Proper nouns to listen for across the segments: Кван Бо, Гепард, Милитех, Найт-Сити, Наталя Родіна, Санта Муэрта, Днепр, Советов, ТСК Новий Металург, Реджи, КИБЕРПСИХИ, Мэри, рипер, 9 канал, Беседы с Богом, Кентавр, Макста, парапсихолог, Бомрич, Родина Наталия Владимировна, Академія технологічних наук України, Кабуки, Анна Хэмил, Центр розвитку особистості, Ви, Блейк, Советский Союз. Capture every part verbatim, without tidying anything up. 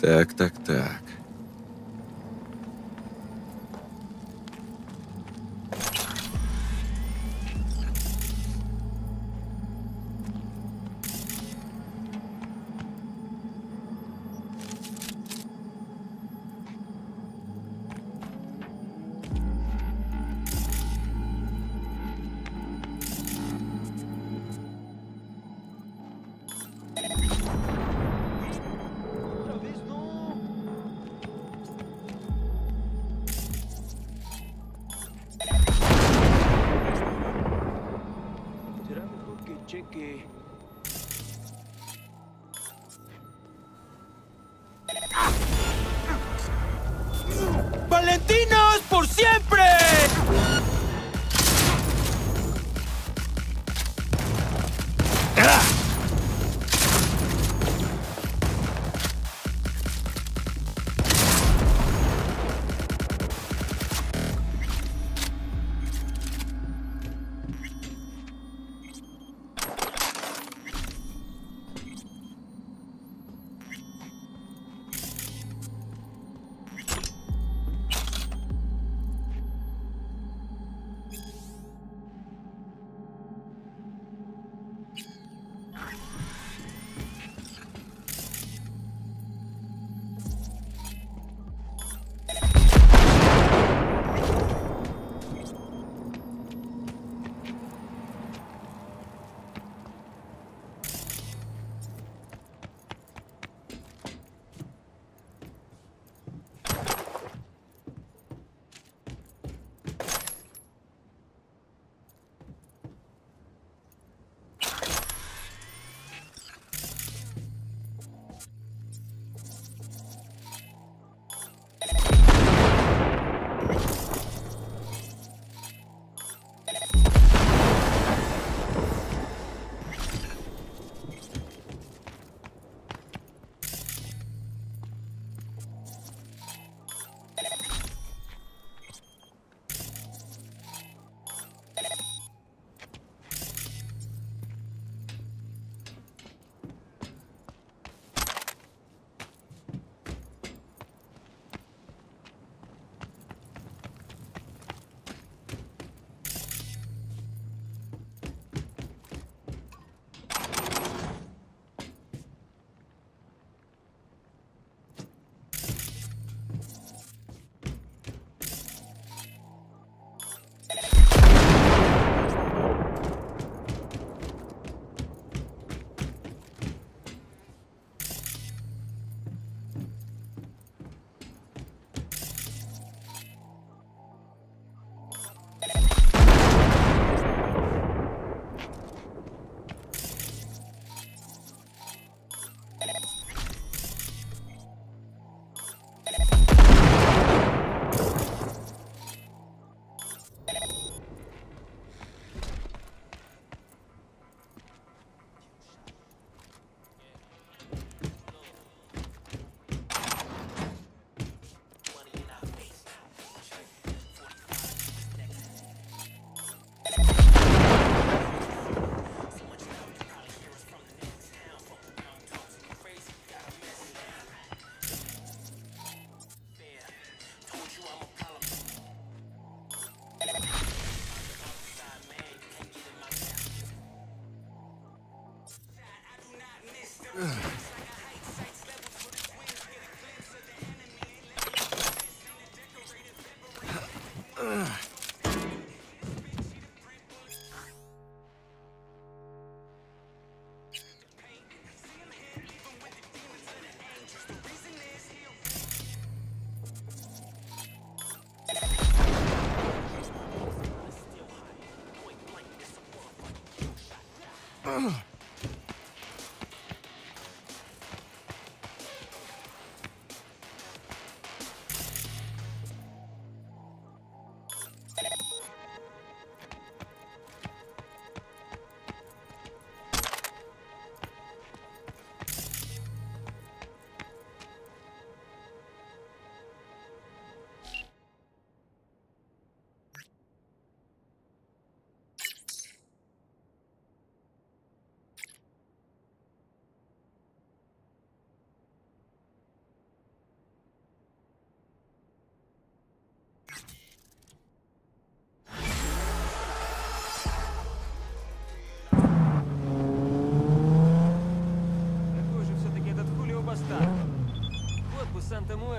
Так, так, так.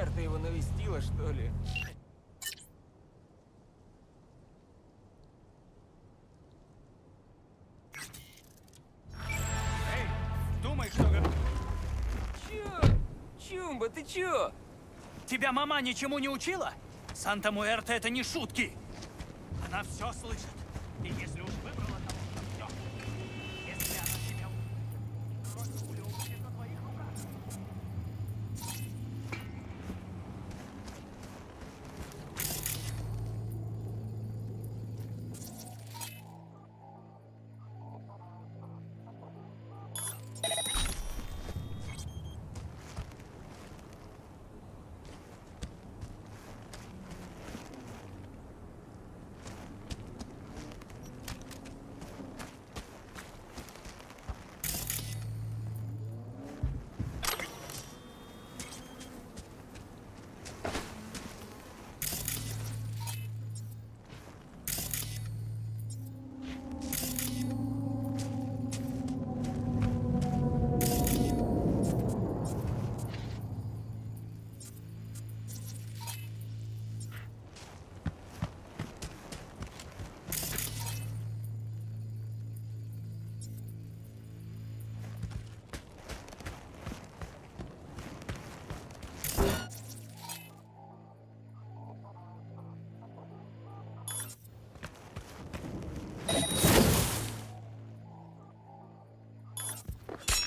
Муэрта его навестила, что ли? Эй, думай, что... Чё? Чумба, ты чё? Тебя мама ничему не учила? Санта Муэрта — это не шутки. Она все слышит. И если уж выбрала того, то все. Если она тебя просто пуля умрет на твоих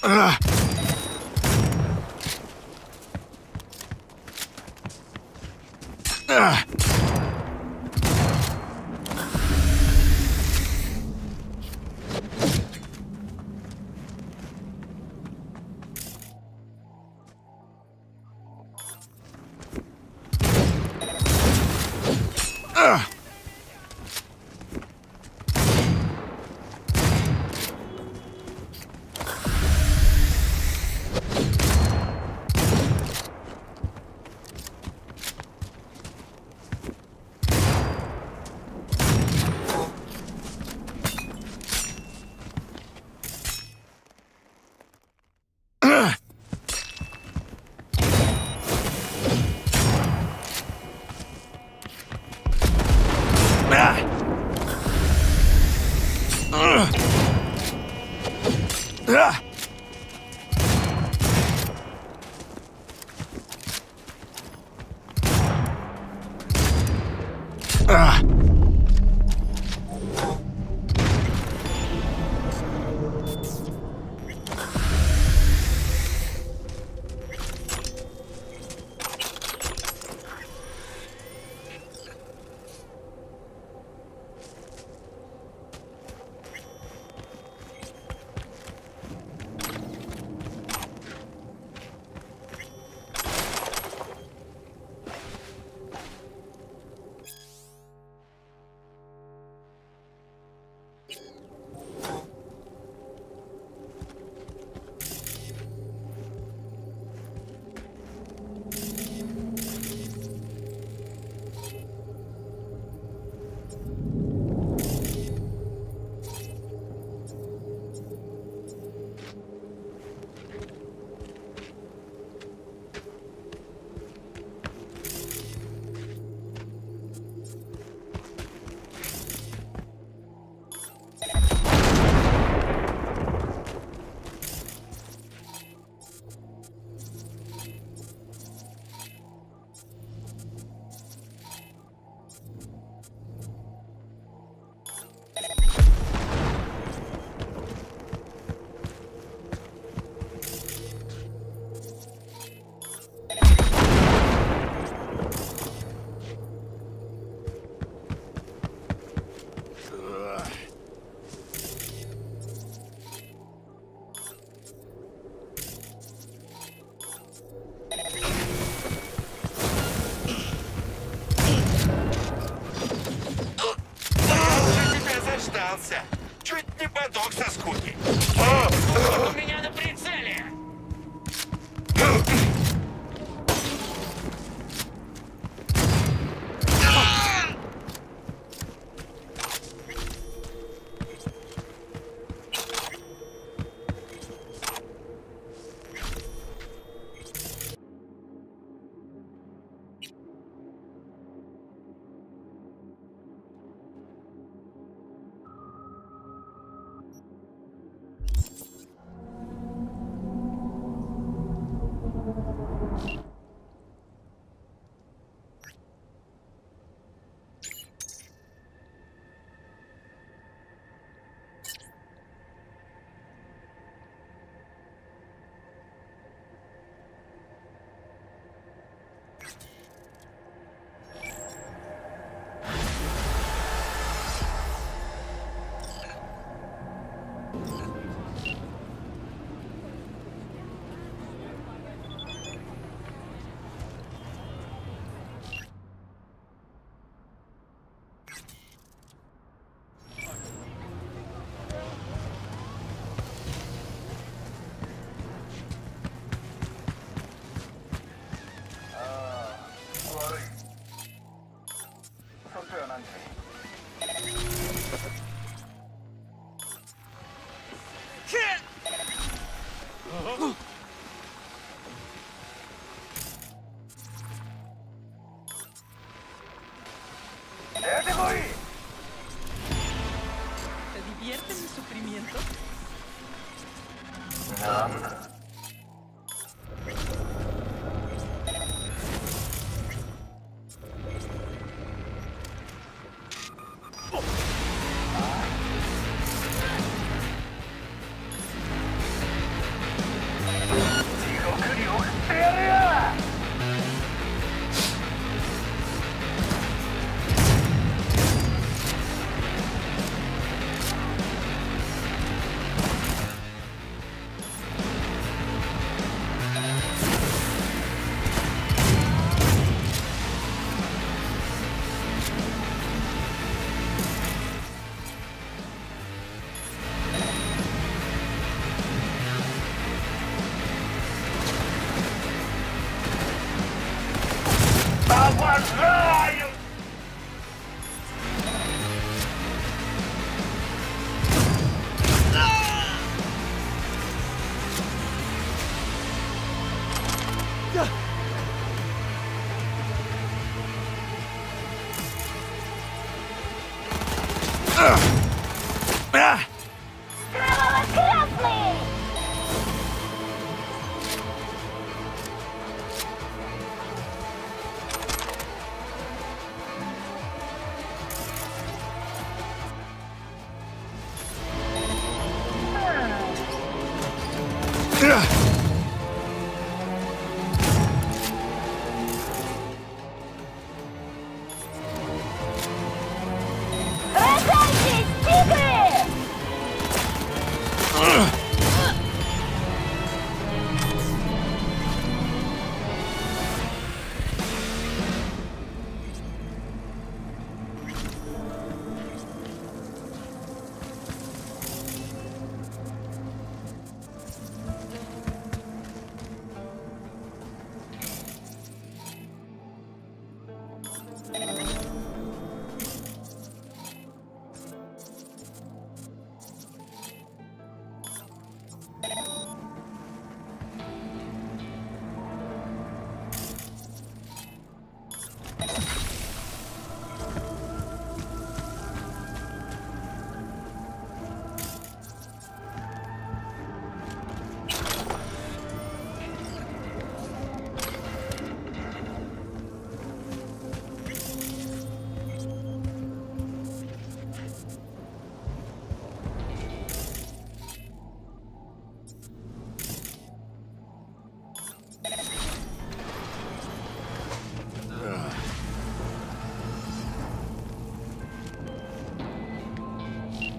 Ugh! суплементов. Да.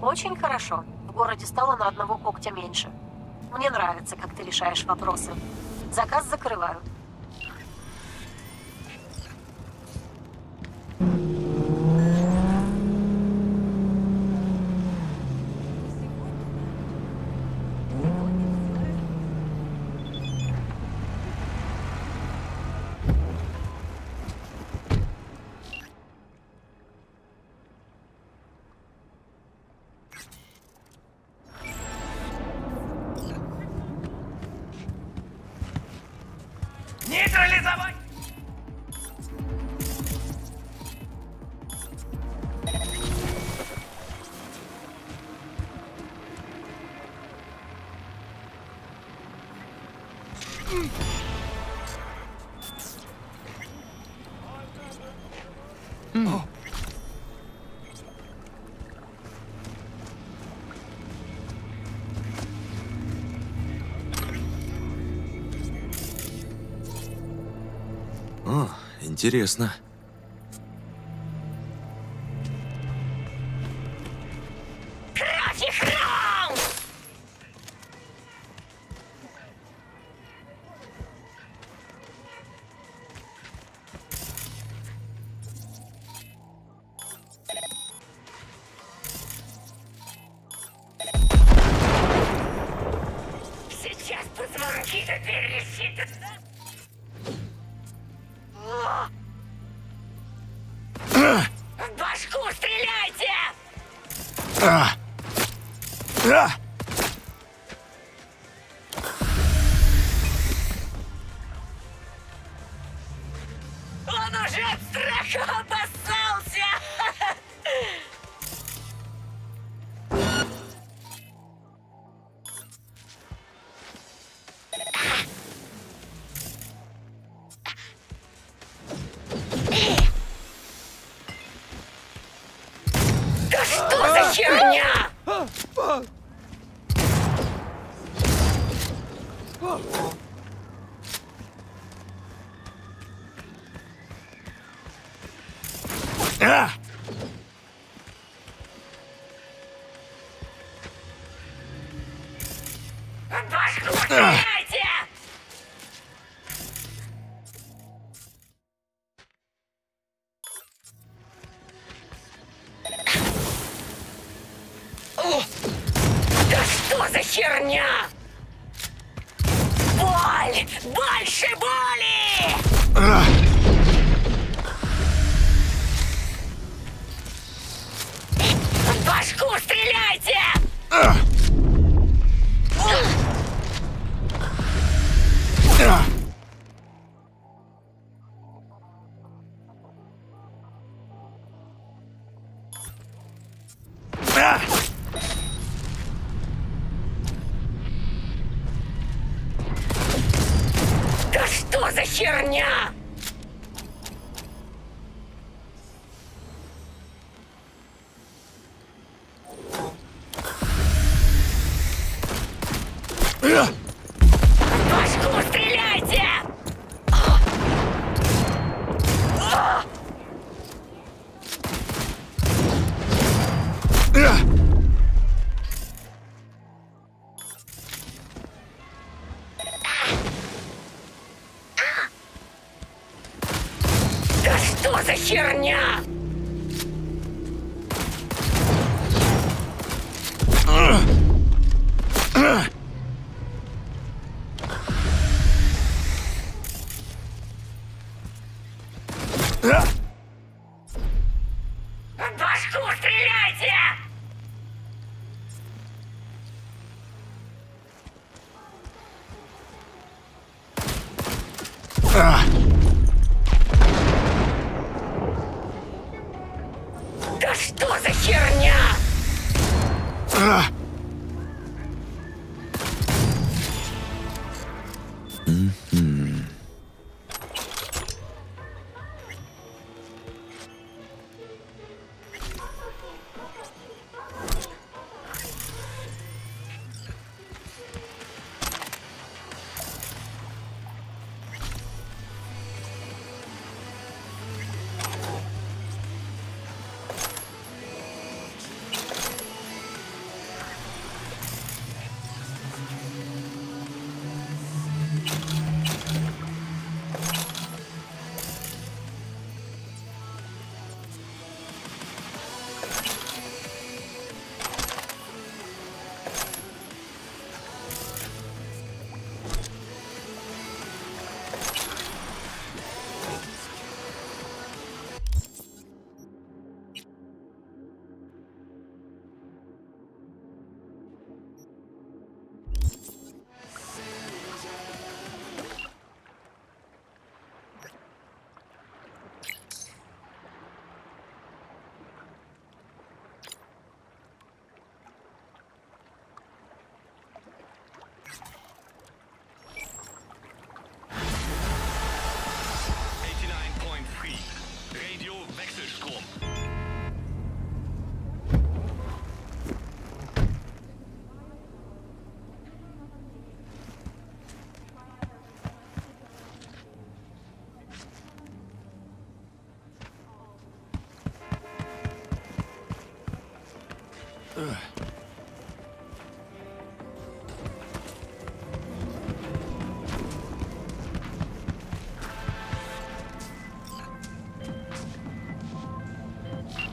Очень хорошо. В городе стало на одного когтя меньше. Мне нравится, как ты решаешь вопросы. Заказ закрываю. Интересно. Стреляйте! О! Да что за херня? Боль! Больше боли! А! В башку стреляйте! А! Да что за херня?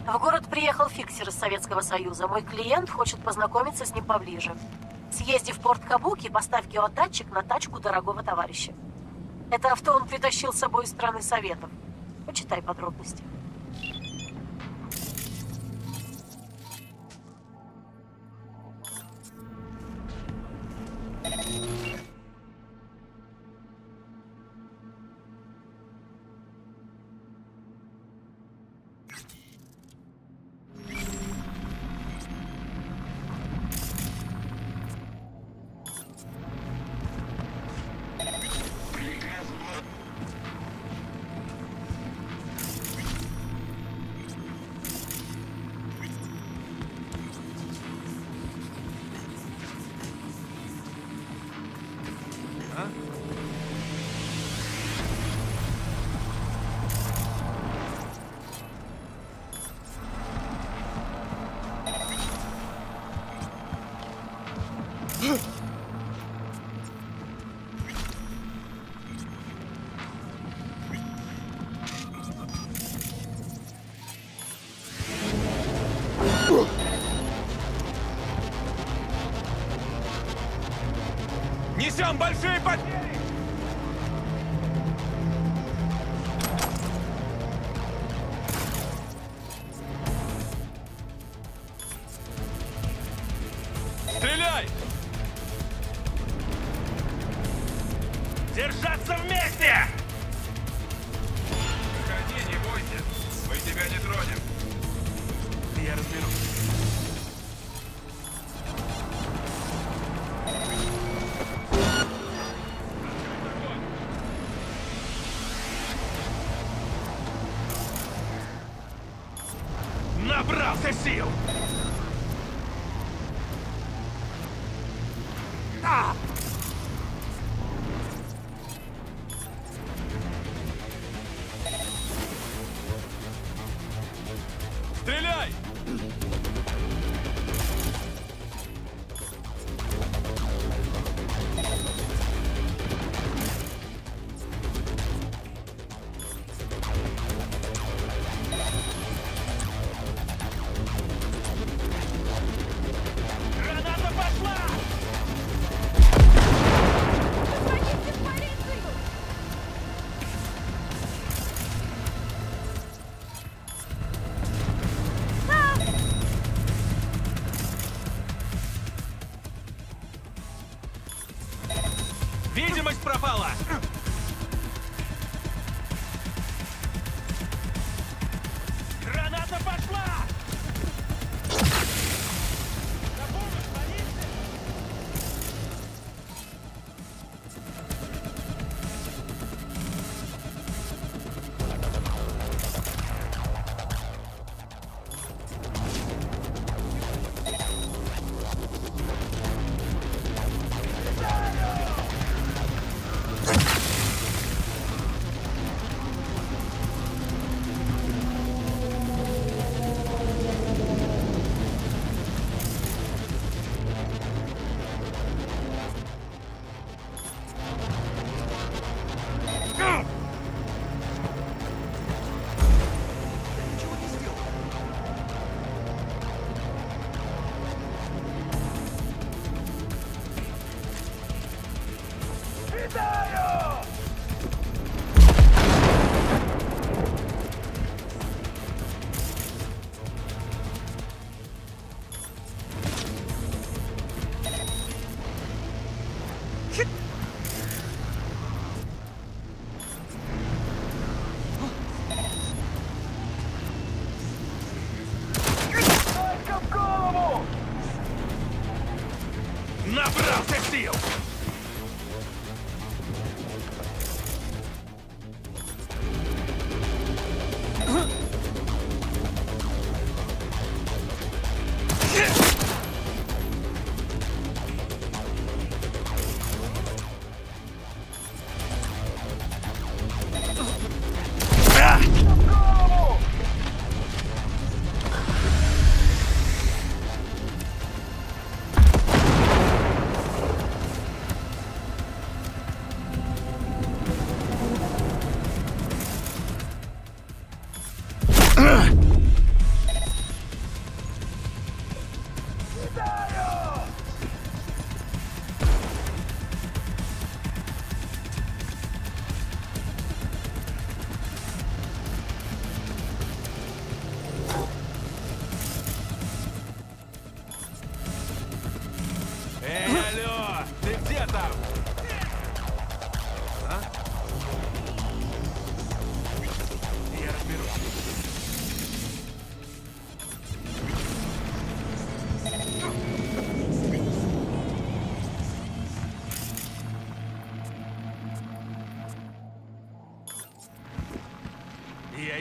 В город приехал фиксер из Советского Союза. Мой клиент хочет познакомиться с ним поближе. Съезди в порт Кабуки и поставь геодатчик на тачку дорогого товарища. Это авто он притащил с собой из страны Советов. Почитай подробности. Несем большие потери! Стреляй! Держаться вместе! Выходи, не бойся. Мы тебя не тронем. Я разберусь. Сил. А! Стреляй! Пропала! Граната пошла! На помощь,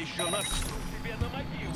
еще нас тебе на могилу.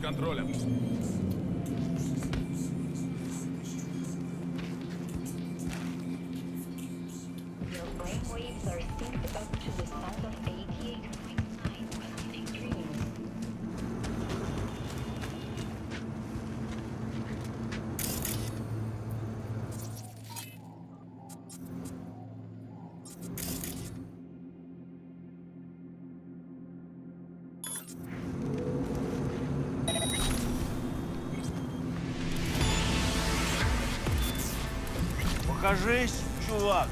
под контролем. Покажись, чувак!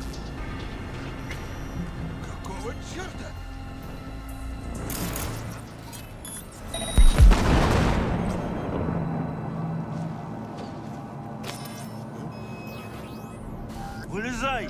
Какого черта? Вылезай!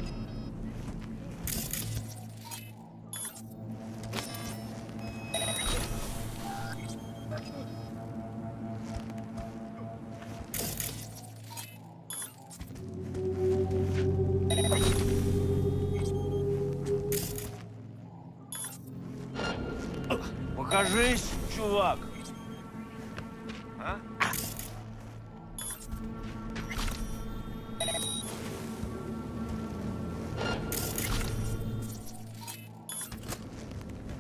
Покажись, чувак! А?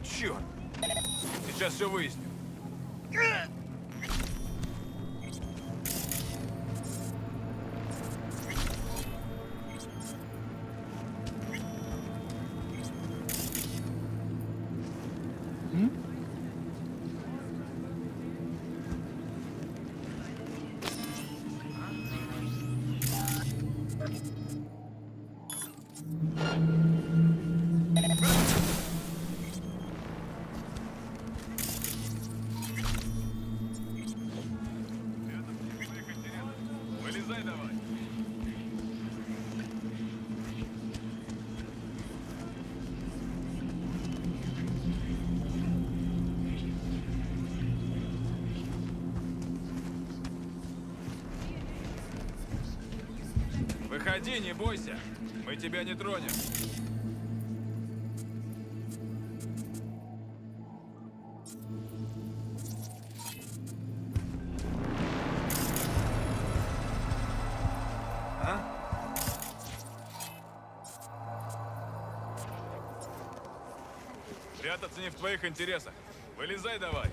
Черт! Сейчас все выясню. Выходи, не бойся, мы тебя не тронем. Прятаться не в твоих интересах. Вылезай давай.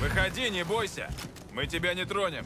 Выходи, не бойся. Мы тебя не тронем.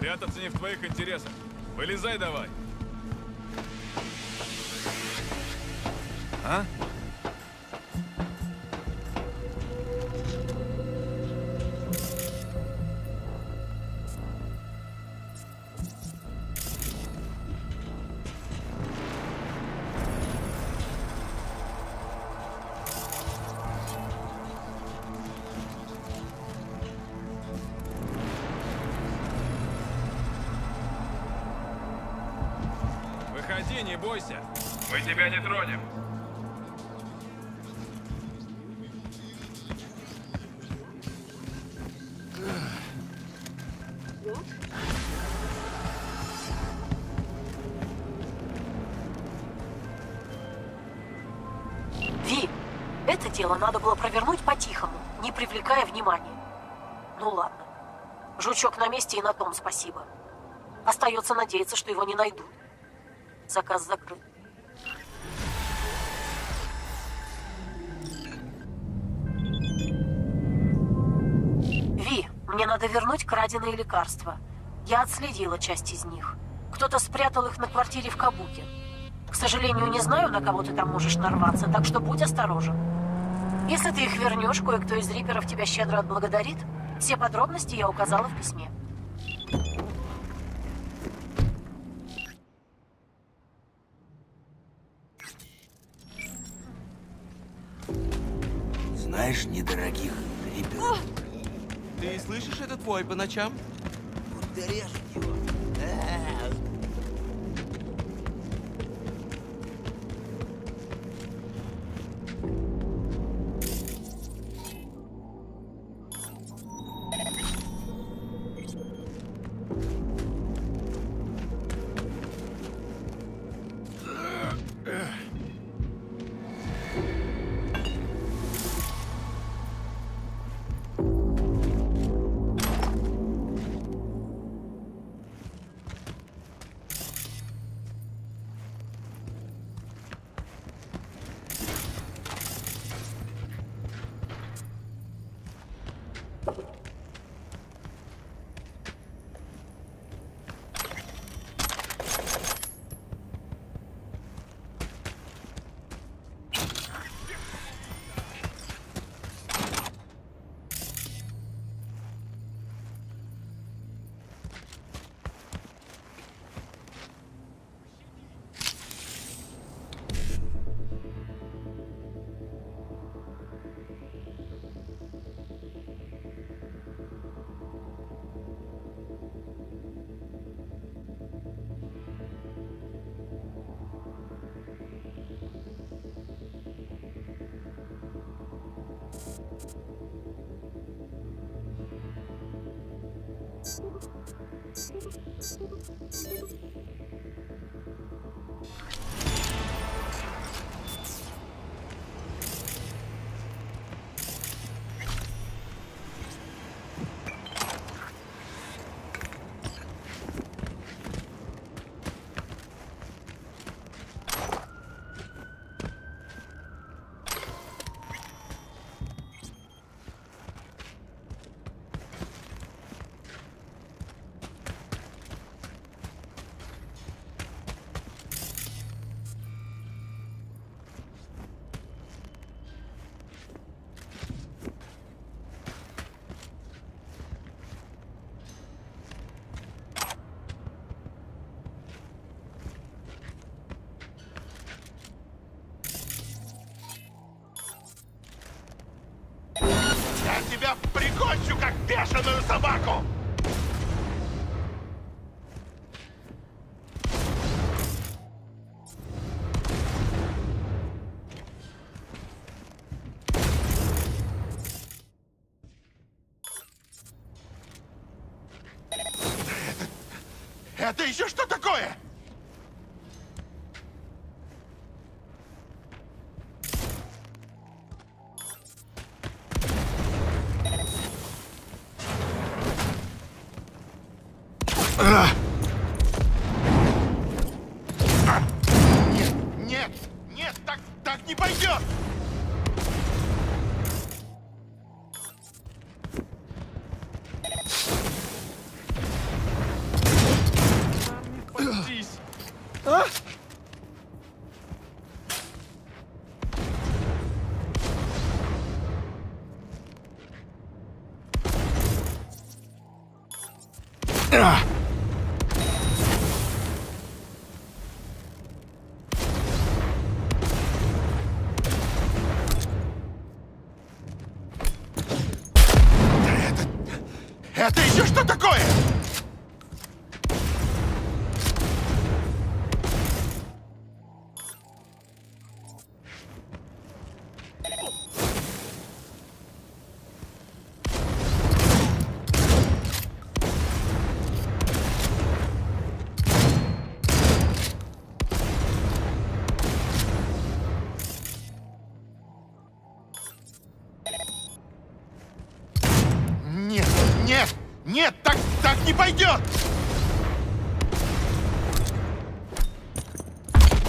Прятаться не в твоих интересах. Вылезай давай. А? Не бойся. Мы тебя не тронем. Ви, это дело надо было провернуть по-тихому, не привлекая внимания. Ну ладно. Жучок на месте и на том спасибо. Остается надеяться, что его не найдут. Заказ закрыт. Ви, мне надо вернуть краденые лекарства. Я отследила часть из них. Кто-то спрятал их на квартире в Кабуке. К сожалению, не знаю, на кого ты там можешь нарваться, так что будь осторожен. Если ты их вернешь, кое-кто из риперов тебя щедро отблагодарит. Все подробности я указала в письме. Знаешь, недорогих ребят. Ты слышишь этот вой по ночам? Да режь его. бешеную собаку! Это еще что такое? Это еще что такое? Нет, так, так не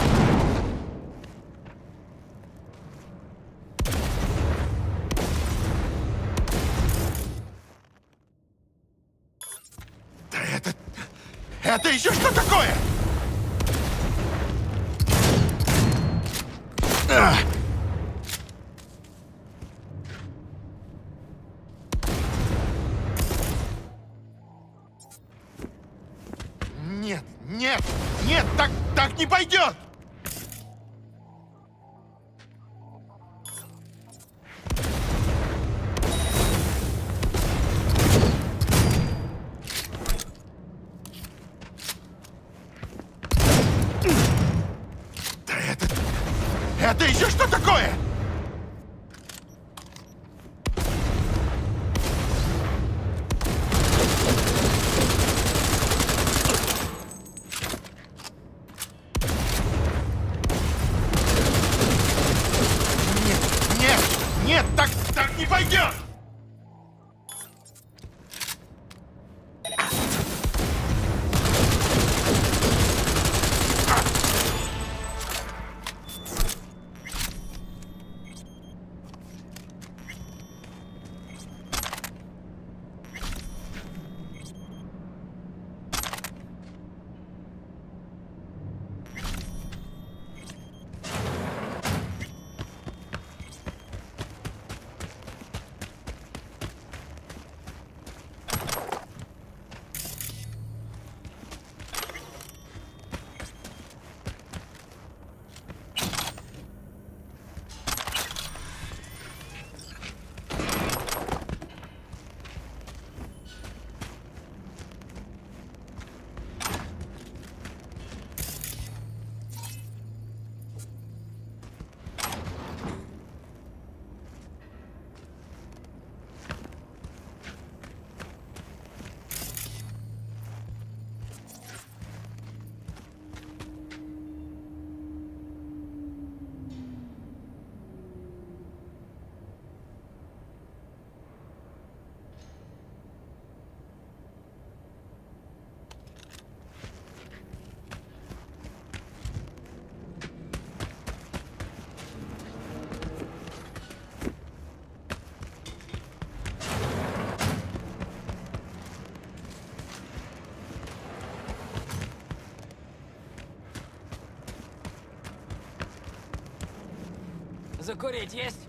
пойдет! Да это... Это еще что такое? Ах! Не пойдет! Да это... Это еще что такое? Закурить есть?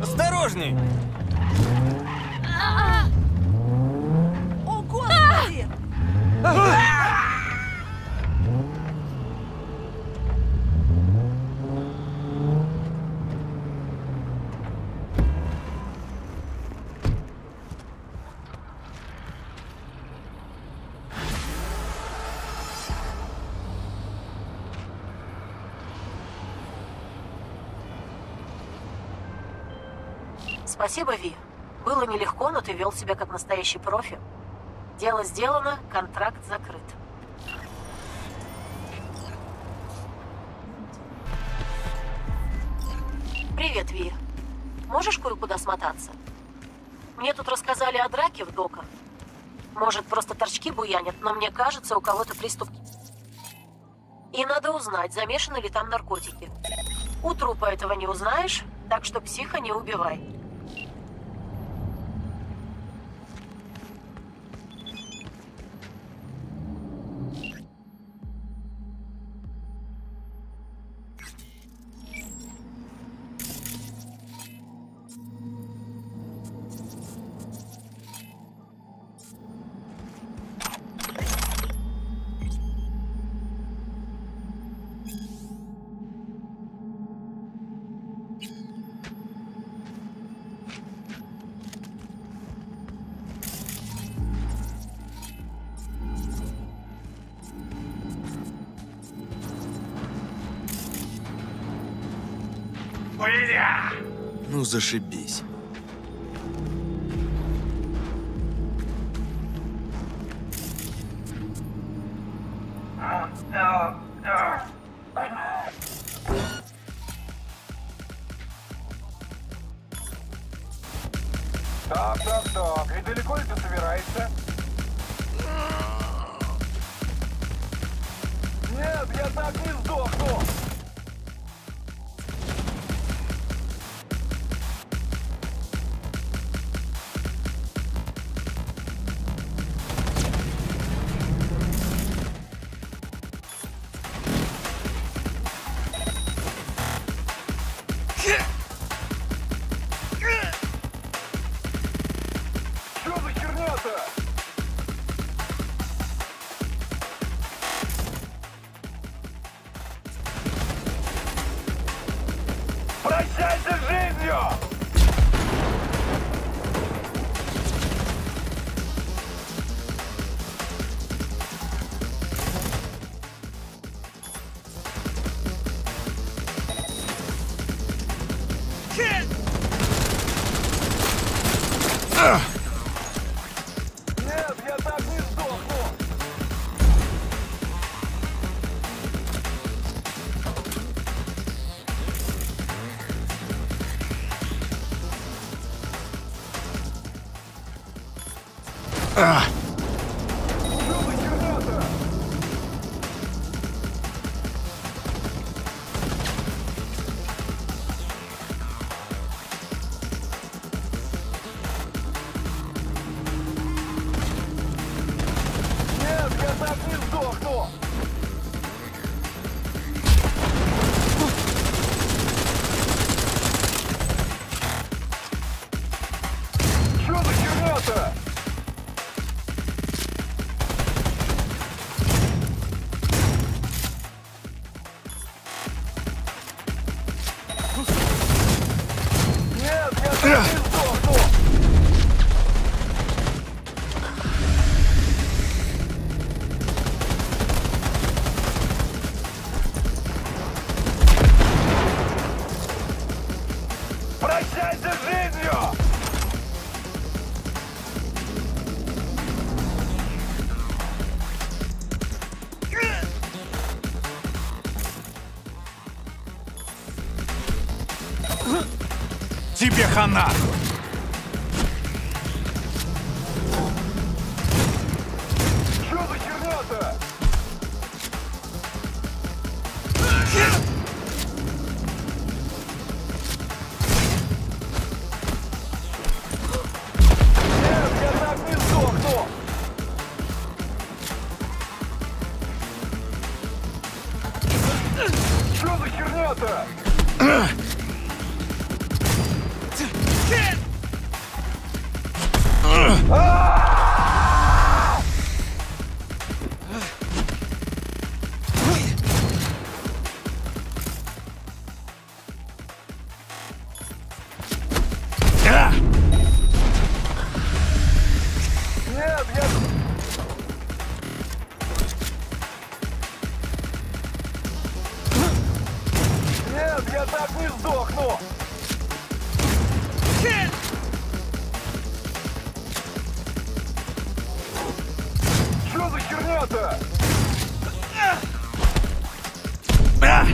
Осторожней! О, Господи! Спасибо, Ви. Было нелегко, но ты вел себя как настоящий профи. Дело сделано, контракт закрыт. Привет, Ви. Можешь кое-куда смотаться? Мне тут рассказали о драке в доках. Может, просто торчки буянят, но мне кажется, у кого-то приступ. И надо узнать, замешаны ли там наркотики. У трупа этого не узнаешь, так что психа не убивай. Ну, зашибись. Так-так-так, и далеко ли ты собираешься? Нет, я так не сдохну! Тебе хана! Что за херня-то? Get! граната! А!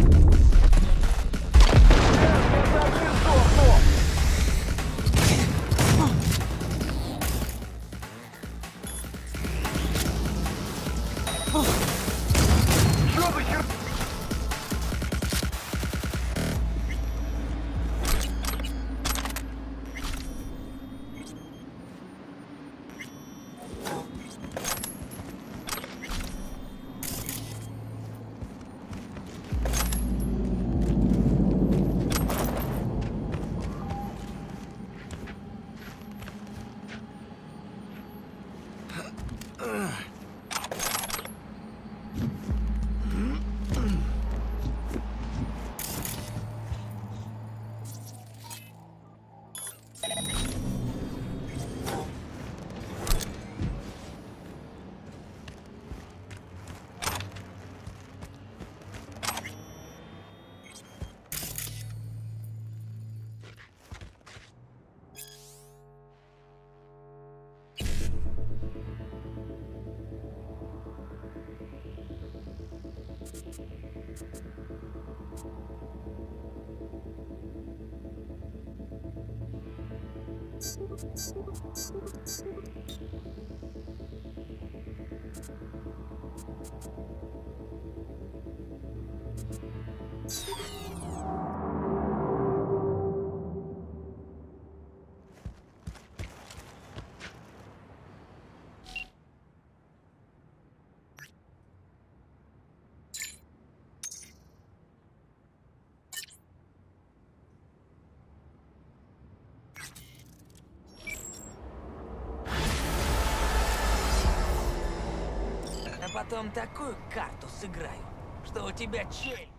Потом такую карту сыграю, что у тебя челюсть.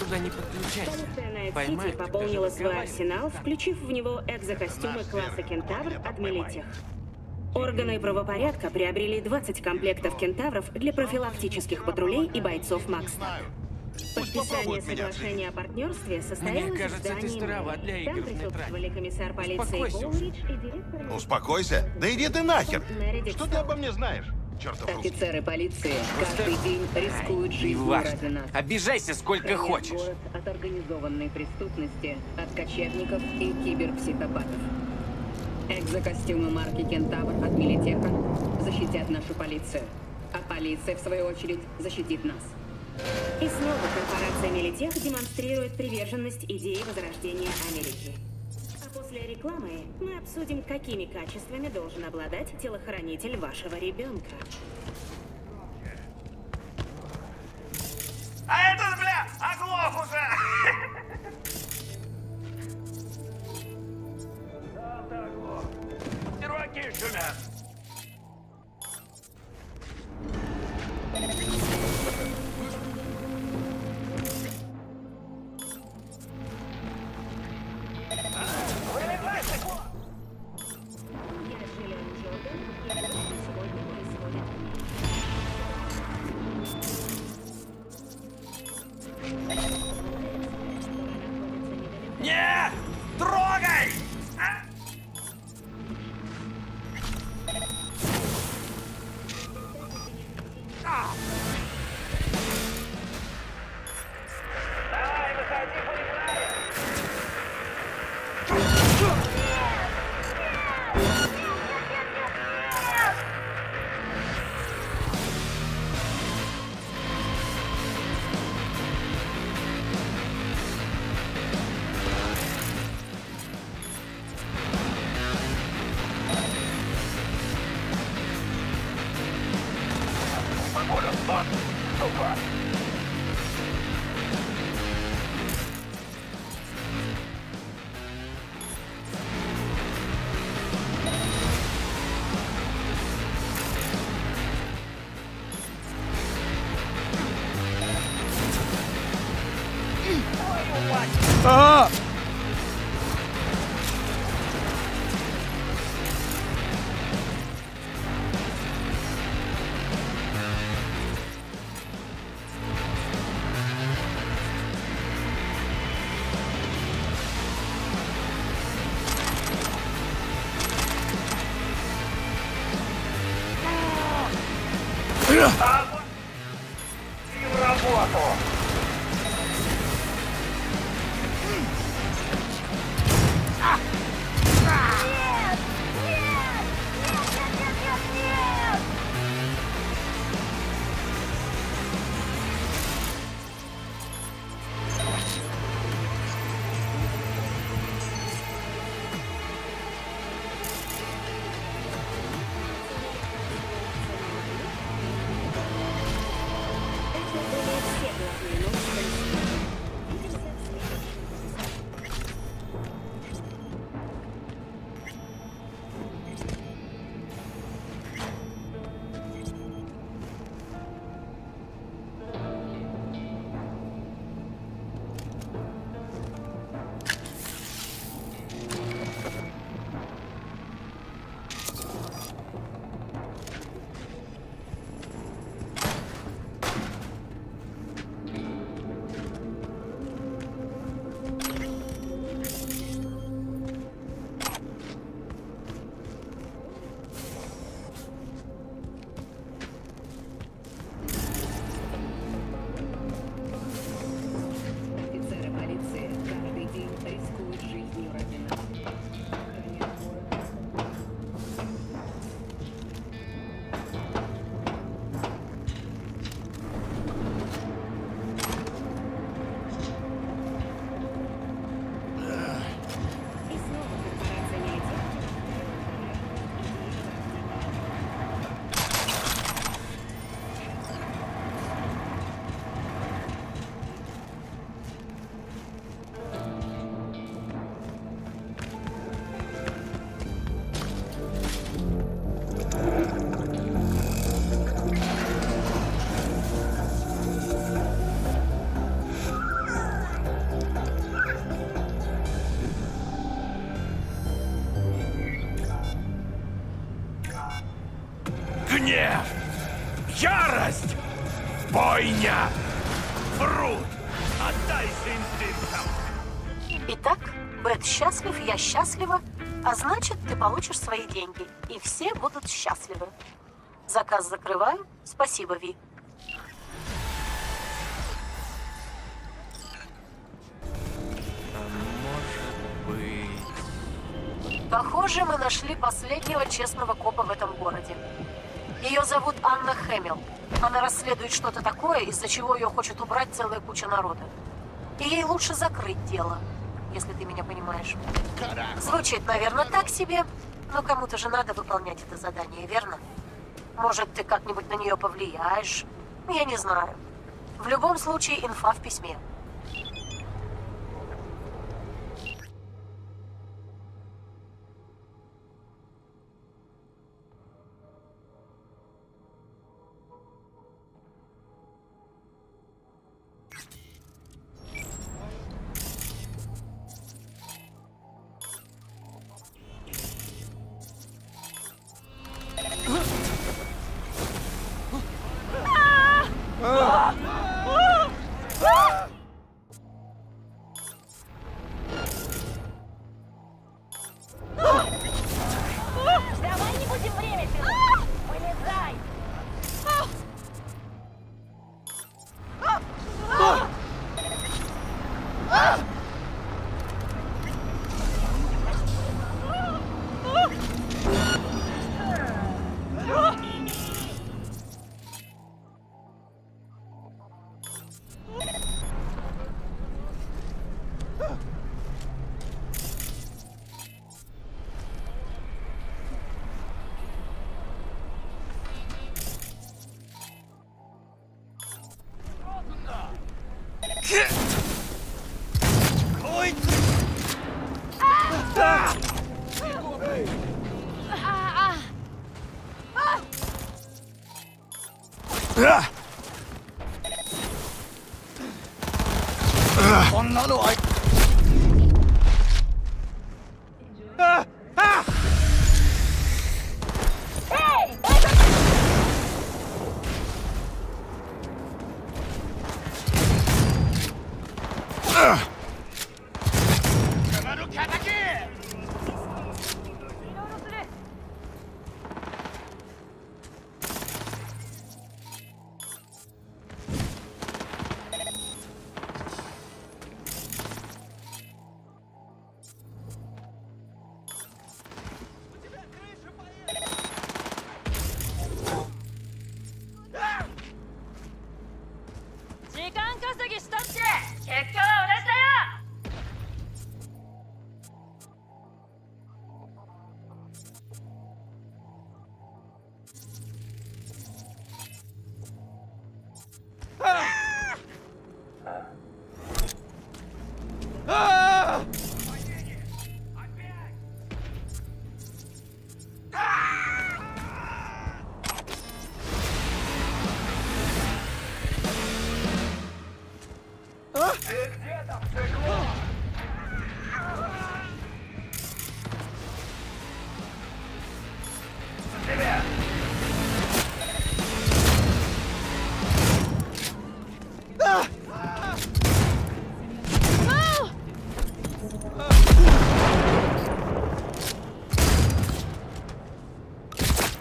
Туда не подключайся. Найт-Сити пополнила свой арсенал, включив в него экзокостюмы класса Кентавр от Милитех. Органы правопорядка приобрели двадцать комплектов кентавров для профилактических патрулей и бойцов Макста. Подписание соглашения о партнерстве состоялось в здании Мэри. Там присутствовали комиссар полиции Бомрич и директор... Успокойся! Да иди ты нахер! Что ты обо мне знаешь? Чертов офицеры полиции каждый день рискуют жизнью ради нас. Обижайся сколько Хранят хочешь. От организованной преступности, от кочевников и киберпсихопатов. Экзокостюмы марки Кентавр от Милитеха защитят нашу полицию, а полиция в свою очередь защитит нас. И снова корпорация Милитех демонстрирует приверженность идее возрождения Америки. После рекламы мы обсудим, какими качествами должен обладать телохранитель вашего ребенка. А этот, бля, оглох уже! Да, да, оглох. Сироки шумят. Огонь! И в работу! Нет! Нет! Нет! Нет! Нет! Нет! Ярость! Бойня! Врут! Отдайся инстинктам! Итак, Брэд счастлив, я счастлива, а значит, ты получишь свои деньги, и все будут счастливы. Заказ закрываю. Спасибо, Ви. А может быть... Похоже, мы нашли последнего честного копа в этом городе. Ее зовут Анна Хэмил. Она расследует что-то такое, из-за чего ее хочет убрать целая куча народа. И ей лучше закрыть дело, если ты меня понимаешь. Звучит, наверное, так себе, но кому-то же надо выполнять это задание, верно? Может, ты как-нибудь на нее повлияешь? Я не знаю. В любом случае, инфа в письме.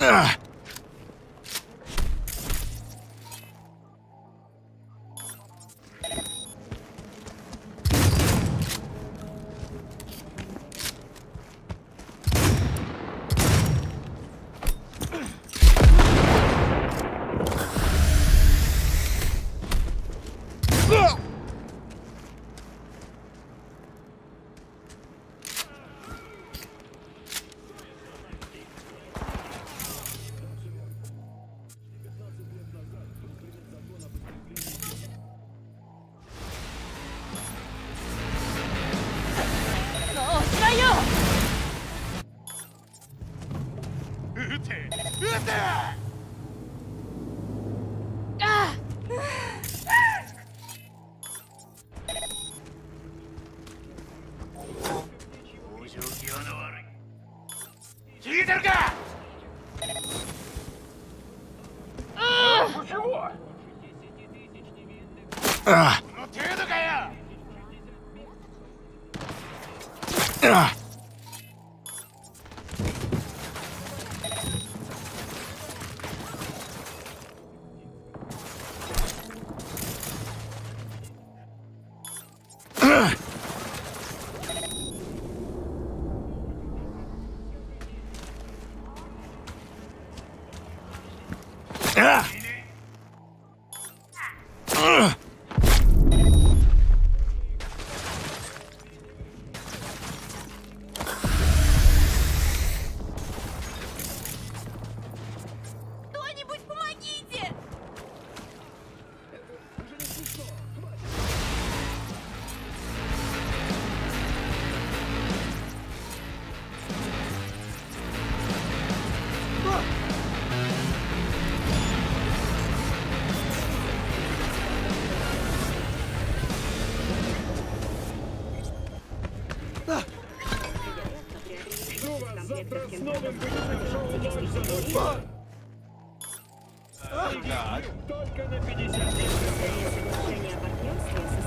А!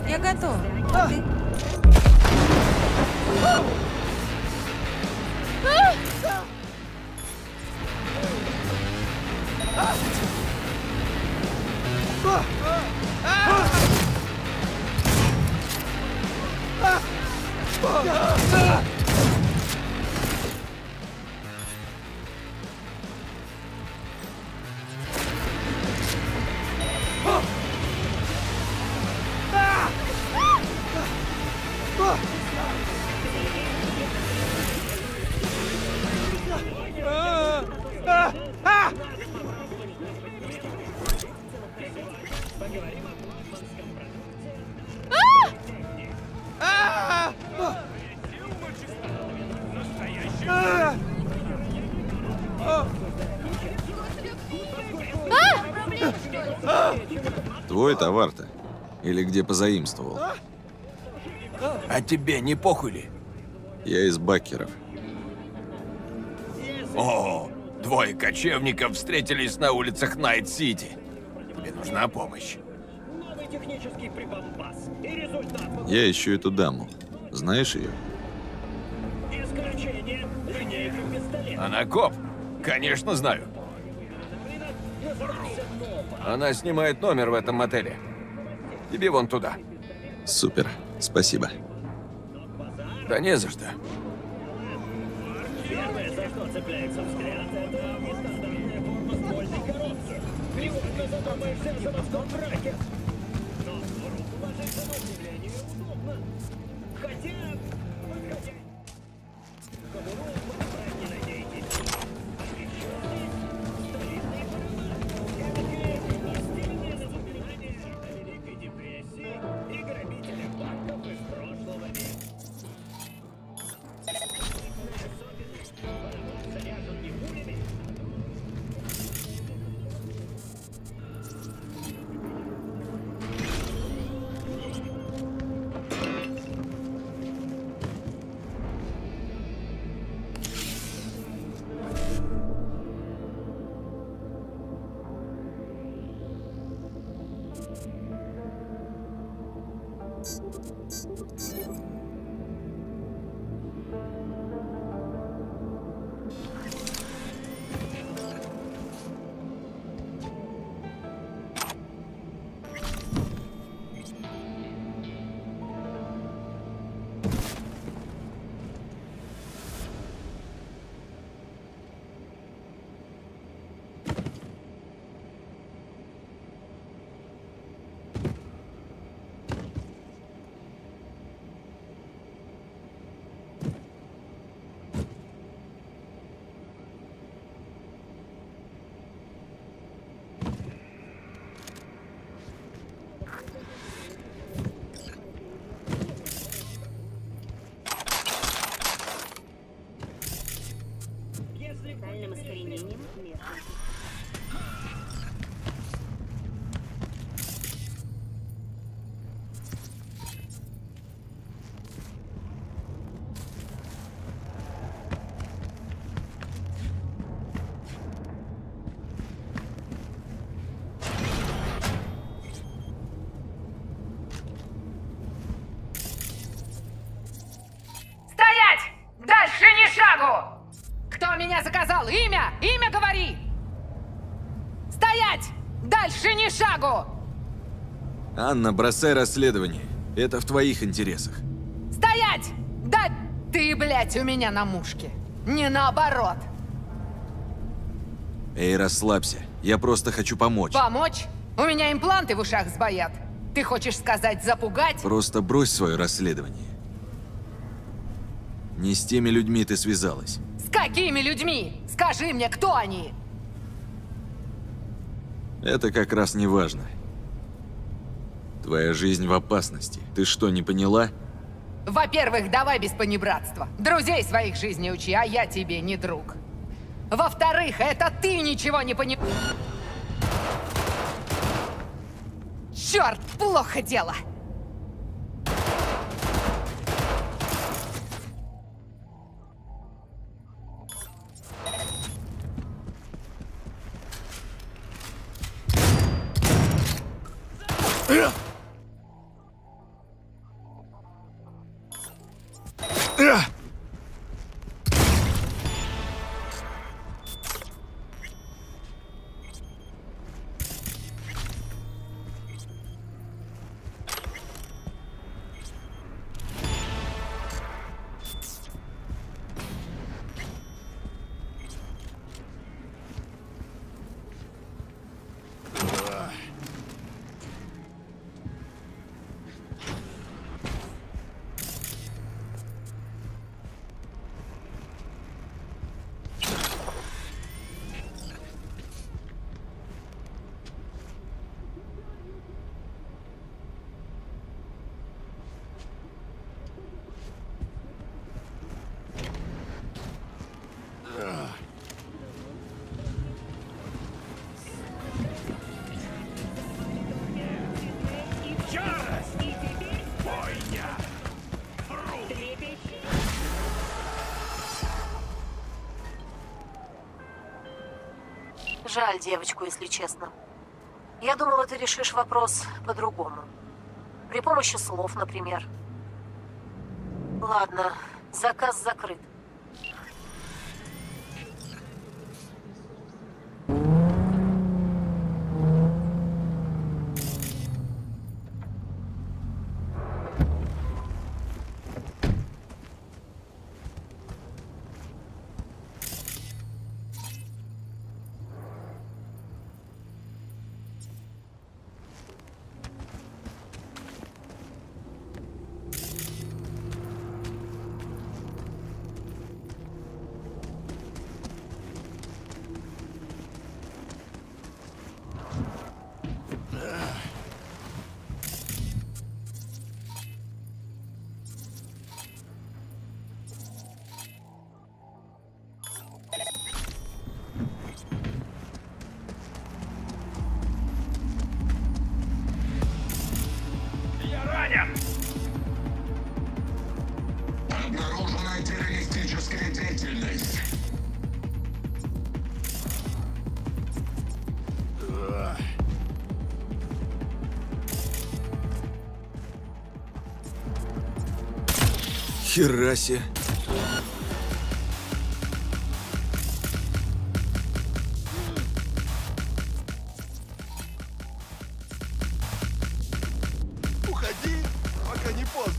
Я готов. А ты? Товар-то? Или где позаимствовал? А тебе не похуй ли? Я из бакеров. О, двое кочевников встретились на улицах Найт-Сити. Тебе нужна помощь. Я ищу эту даму. Знаешь ее? Она коп? Конечно, знаю. Она снимает номер в этом отеле. Тебе вон туда. Супер. Спасибо. Да не за что. полным искоренением мира. Анна, бросай расследование. Это в твоих интересах. Стоять! Да ты, блядь, у меня на мушке. Не наоборот. Эй, расслабься. Я просто хочу помочь. Помочь? У меня импланты в ушах сбоят. Ты хочешь сказать, запугать? Просто брось свое расследование. Не с теми людьми ты связалась. С какими людьми? Скажи мне, кто они? Это как раз не важно. Твоя жизнь в опасности. Ты что, не поняла? Во-первых, давай без понебратства. Друзей своих жизни учи, а я тебе не друг. Во-вторых, это ты ничего не пони... Черт, плохо дело! Жаль девочку, если честно. Я думала, ты решишь вопрос по-другому. При помощи слов, например. Ладно, заказ закрыт. Херасе. Уходи, пока не поздно.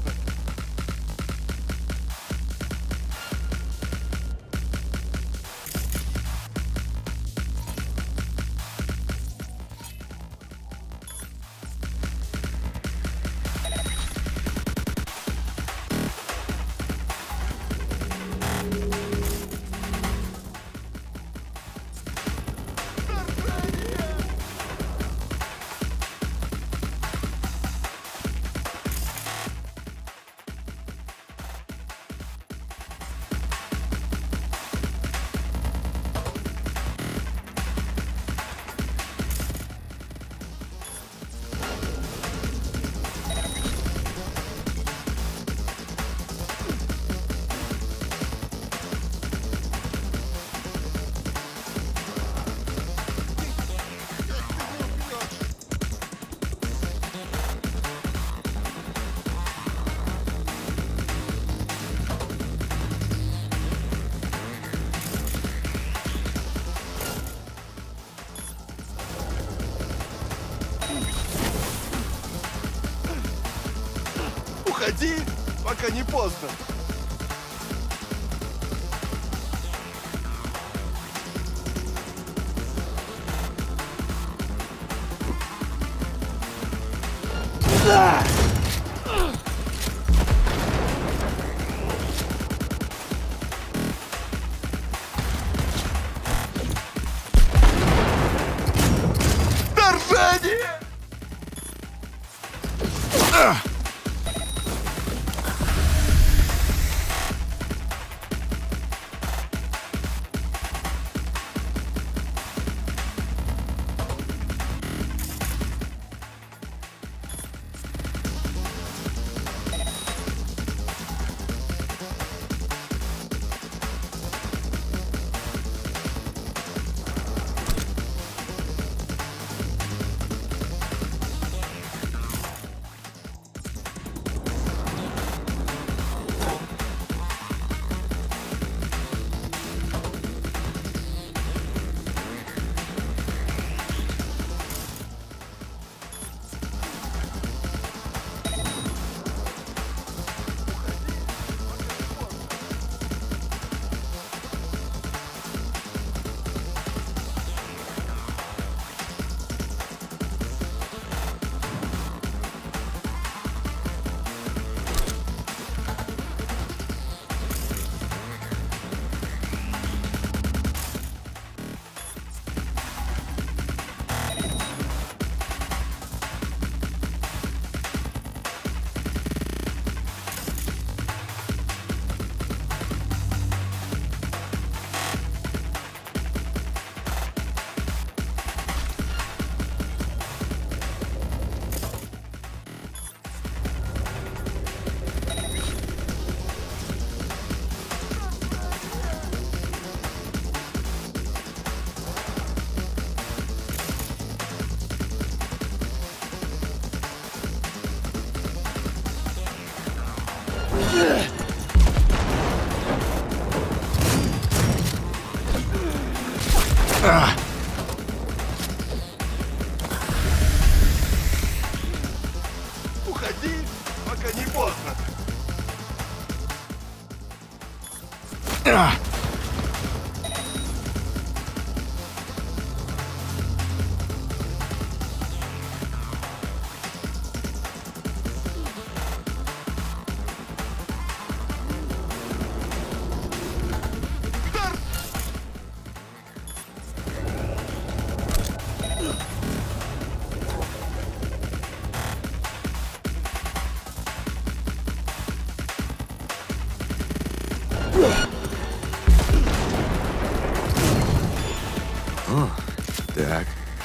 уходи, пока не поздно. Да!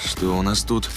Что у нас тут?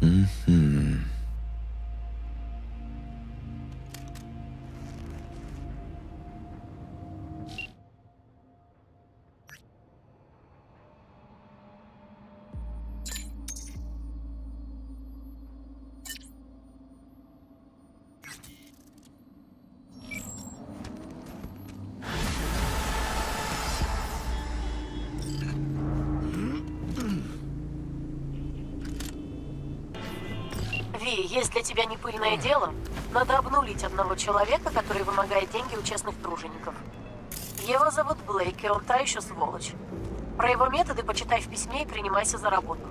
Mm-hmm. Есть для тебя непыльное дело? Надо обнулить одного человека, который вымогает деньги у честных тружеников. Его зовут Блейк, и он та еще сволочь. Про его методы почитай в письме и принимайся за работу.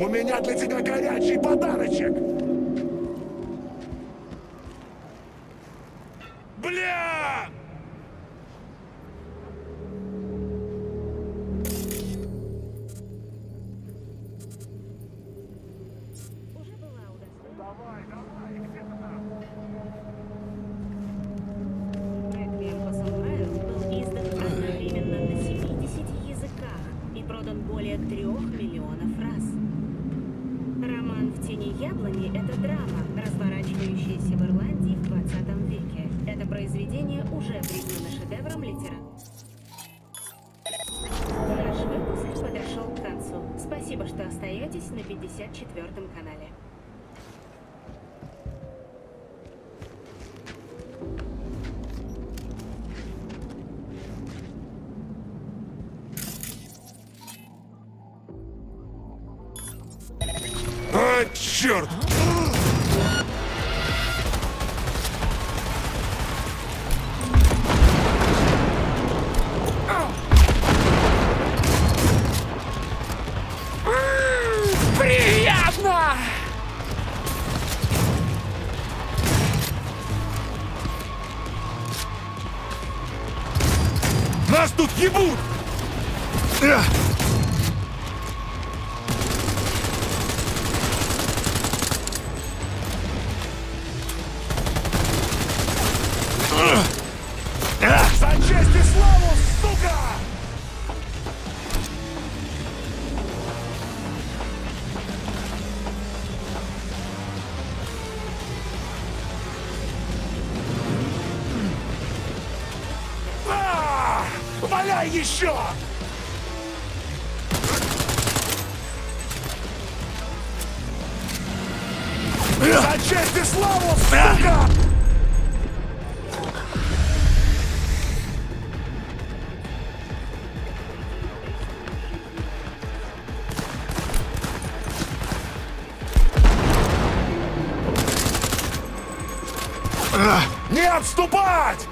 У меня для тебя горячий подарочек! Бля! Уже была удача. Давай, давай, где-то там. Реквием по Санту Муэрту был издан одновременно на семидесяти языках и продан более трех миллионов раз. «Роман в тени яблони» — это драма, разворачивающаяся в Ирландии в двадцатом веке. Это произведение уже признано шедевром литературы. Наш выпуск подошел к концу. Спасибо, что остаетесь на пятьдесят четвёртом канале. Черт! Приятно! Нас тут ебут! Еще! За честь и славу, сука! Не отступать!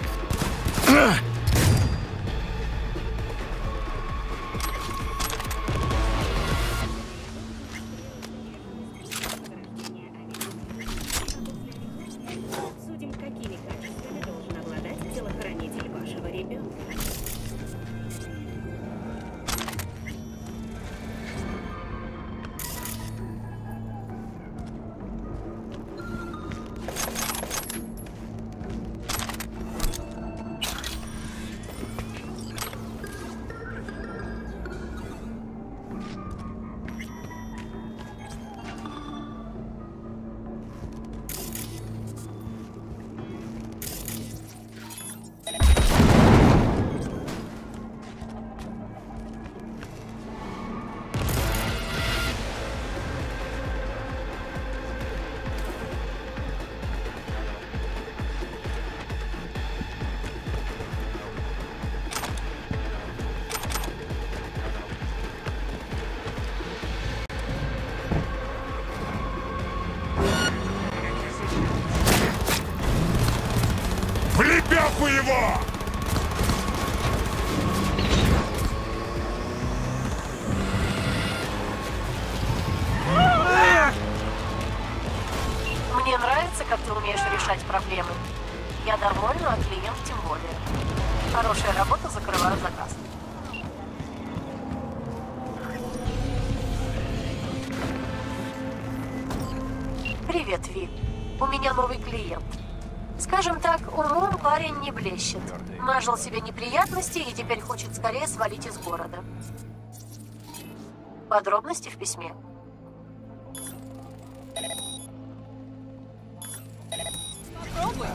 Привет, Ви. У меня новый клиент. Скажем так, умом парень не блещет. Нажил себе неприятности и теперь хочет скорее свалить из города. Подробности в письме. Попробуй.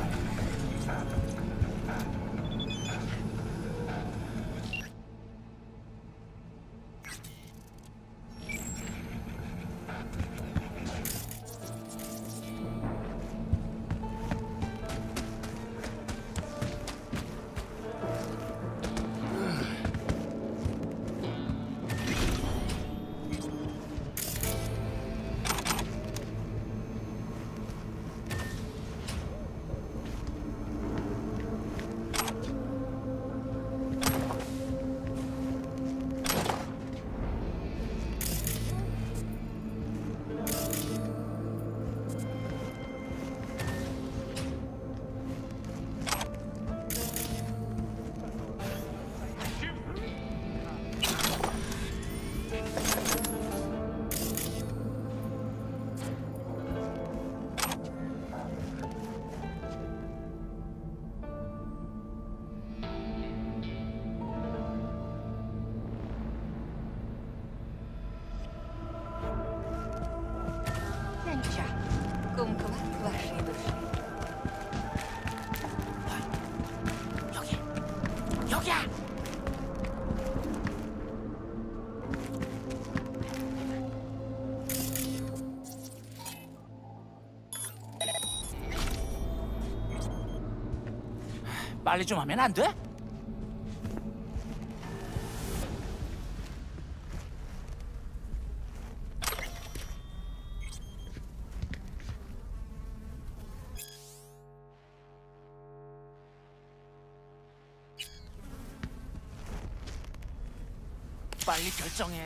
빨리 좀 하면 안 돼? 빨리 결정해.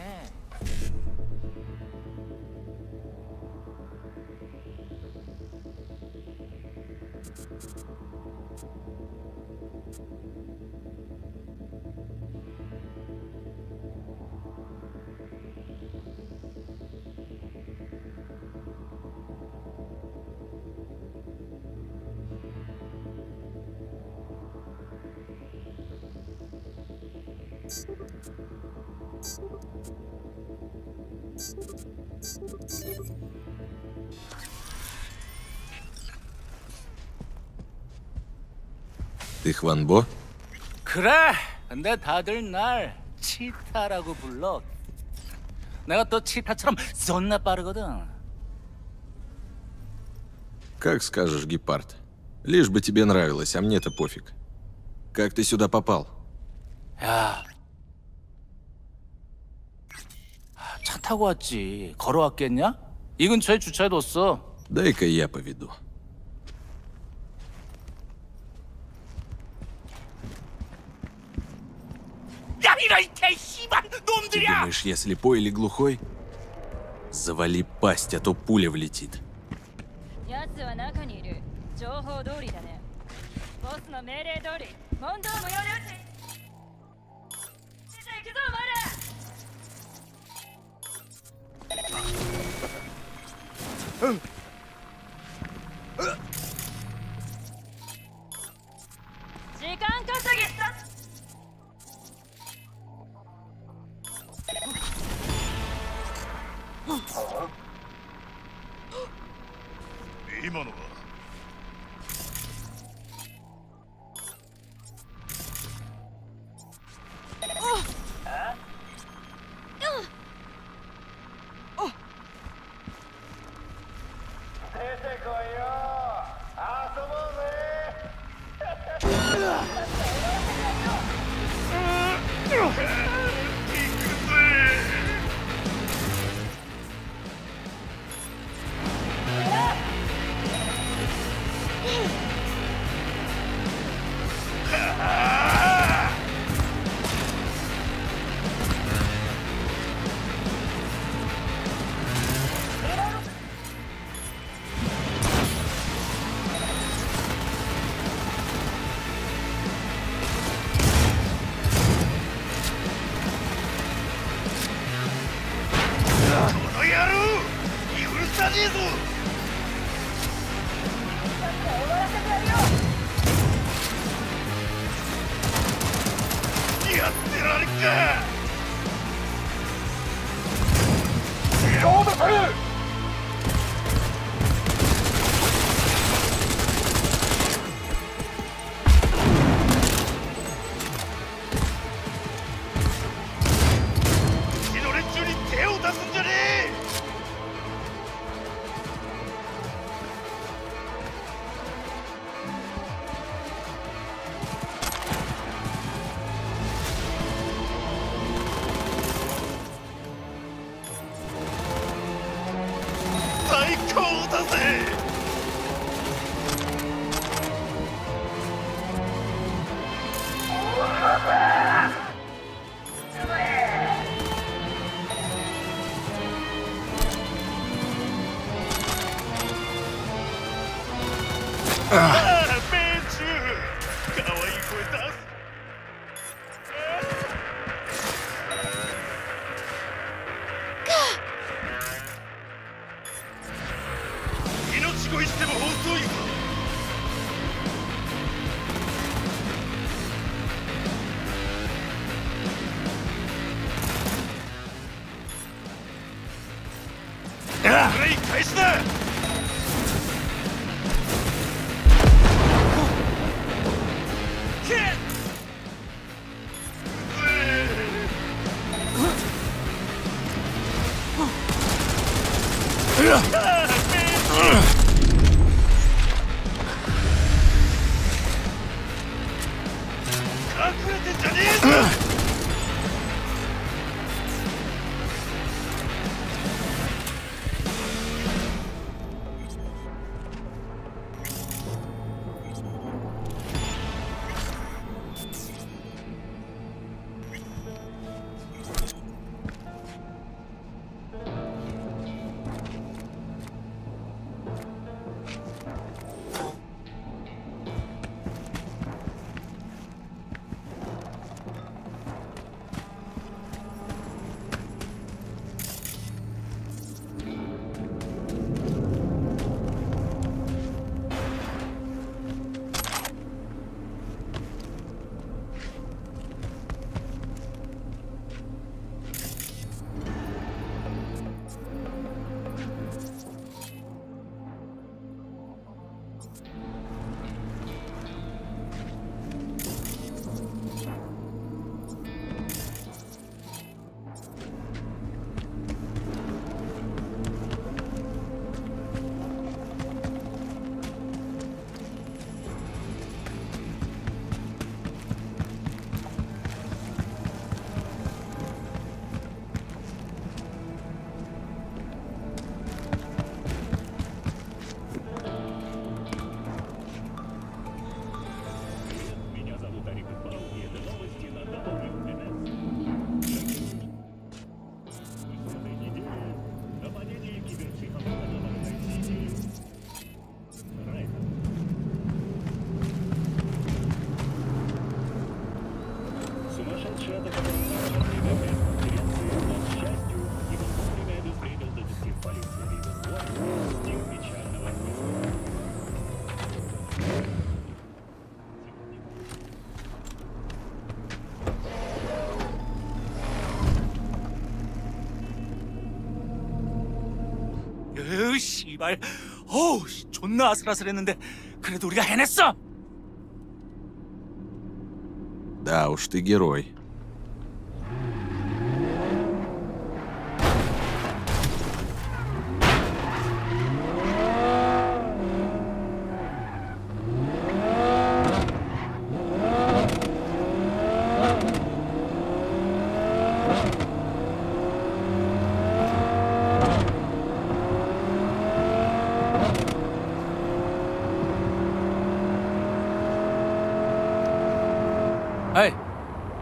Ты Кван Бо? 그래. 근데 다들 날 치타라고 불러. 내가 또 치타처럼 존나 빠르거든. Как скажешь, Гепард. Лишь бы тебе нравилось, а мне-то пофиг. Как ты сюда попал? Дай-ка я поведу. Ты думаешь, я слепой или глухой? Завали пасть, а то пуля влетит. 씨발. 어우, 존나 아슬아슬했는데 그래도 우리가 해냈어. Да уж ты герой.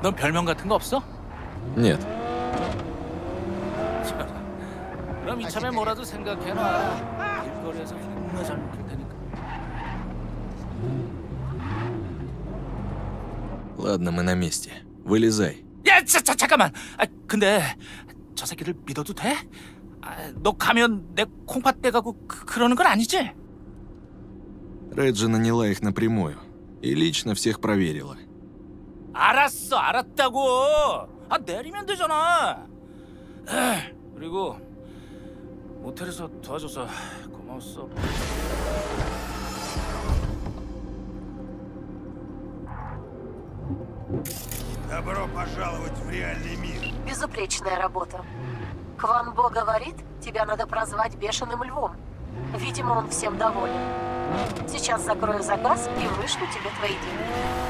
넌 별명 같은 거 없어? Нет. 그럼 이참에 뭐라도 생각해라. 길거리에서 존나 잘 먹힐 테니까. Ладно, мы на месте. Вылезай. 야, 자, 자, 잠깐만. 아, 근데 저 새끼들 믿어도 돼? 아, 너 가면 내 콩팥대 가고 그, 그러는 건 아니지? Реджи наняла их напрямую и лично всех проверила. 알았어, 알았다고. 아, 내리면 되잖아. 에이, 그리고 모텔에서 도와줘서 고마웠어. Добро пожаловать в реальный мир. Безупречная работа. Кван Бо говорит, тебя надо прозвать бешеным львом. Видимо, он всем доволен. Сейчас закрою заказ и вышлю тебе твои деньги.